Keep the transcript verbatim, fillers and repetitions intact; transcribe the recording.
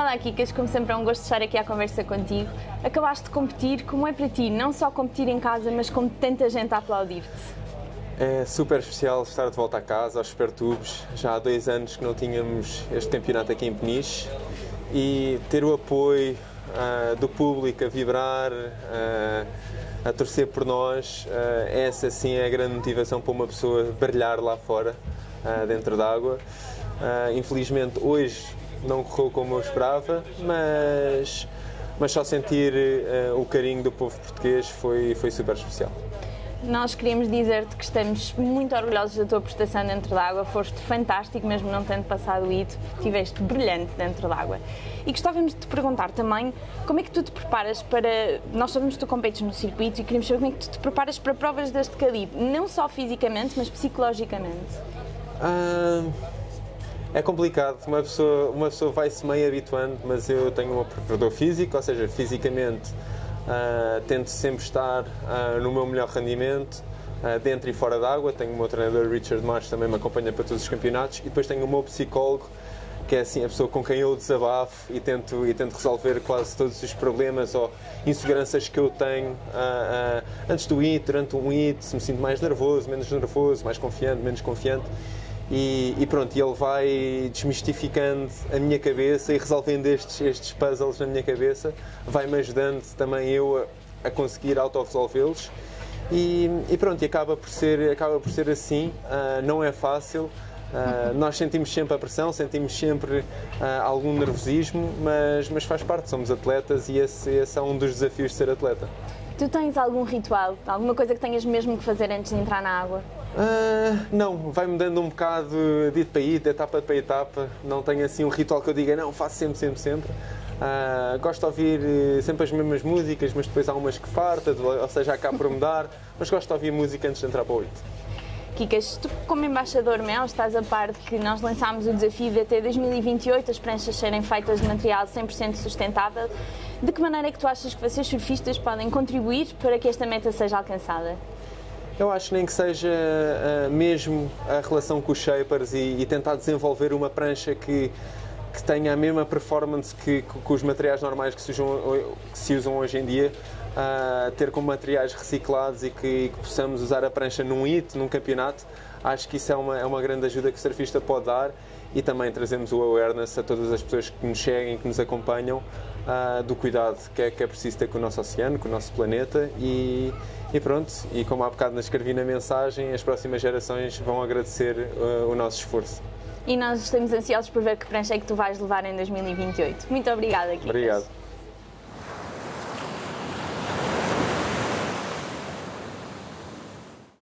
Olá Kikas, como sempre é um gosto estar aqui à conversa contigo. Acabaste de competir, como é para ti não só competir em casa, mas como tanta gente a aplaudir-te? É super especial estar de volta a casa, aos Supertubos. Já há dois anos que não tínhamos este campeonato aqui em Peniche e ter o apoio uh, do público a vibrar, uh, a torcer por nós, uh, essa sim é a grande motivação para uma pessoa brilhar lá fora, uh, dentro d'água. Uh, infelizmente hoje não correu como eu esperava, mas, mas só sentir uh, o carinho do povo português foi, foi super especial. Nós queríamos dizer-te que estamos muito orgulhosos da tua prestação dentro d'água. Foste fantástico, mesmo não tendo passado o I T, estiveste brilhante dentro d'água. E gostávamos de te perguntar também como é que tu te preparas para... Nós sabemos que tu competes no circuito e queríamos saber como é que tu te preparas para provas deste calibre, não só fisicamente, mas psicologicamente. Hum, é complicado. Uma pessoa, uma pessoa vai-se meio habituando, mas eu tenho um preparador físico, ou seja, fisicamente... Uh, tento sempre estar uh, no meu melhor rendimento, uh, dentro e fora d'água. Tenho o meu treinador Richard March, também me acompanha para todos os campeonatos, e depois tenho o meu psicólogo, que é assim a pessoa com quem eu desabafo e tento, e tento resolver quase todos os problemas ou inseguranças que eu tenho uh, uh, antes do I T, durante um I T, se me sinto mais nervoso, menos nervoso, mais confiante, menos confiante. E, e pronto, ele vai desmistificando a minha cabeça e resolvendo estes, estes puzzles na minha cabeça, vai-me ajudando também eu a, a conseguir auto-resolvê-los e, e pronto, e acaba por ser, acaba por ser assim, uh, não é fácil. Uh, nós sentimos sempre a pressão, sentimos sempre uh, algum nervosismo, mas, mas faz parte, somos atletas e esse, esse é um dos desafios de ser atleta. Tu tens algum ritual, alguma coisa que tenhas mesmo que fazer antes de entrar na água? Uh, não, vai mudando um bocado de para ir, de etapa para etapa. Não tenho assim um ritual que eu diga, não, faço sempre, sempre, sempre. Uh, gosto de ouvir sempre as mesmas músicas, mas depois há umas que farta, ou seja, acaba por mudar. Mas gosto de ouvir música antes de entrar para o oito. Kikas, tu como embaixador Mel estás a par de que nós lançámos o desafio de até dois mil e vinte e oito as pranchas serem feitas de material cem por cento sustentável. De que maneira é que tu achas que vocês surfistas podem contribuir para que esta meta seja alcançada? Eu acho nem que seja uh, mesmo a relação com os shapers e, e tentar desenvolver uma prancha que, que tenha a mesma performance que, que, que os materiais normais que se usam, que se usam hoje em dia. Uh, ter como materiais reciclados e que, que possamos usar a prancha num I T, num campeonato, acho que isso é uma, é uma grande ajuda que o surfista pode dar, e também trazemos o awareness a todas as pessoas que nos seguem, que nos acompanham, uh, do cuidado que é, que é preciso ter com o nosso oceano, com o nosso planeta e, e pronto, e como há bocado escrevi na mensagem, as próximas gerações vão agradecer uh, o nosso esforço. E nós estamos ansiosos por ver que prancha é que tu vais levar em dois mil e vinte e oito. Muito obrigada, Kikas. Obrigado.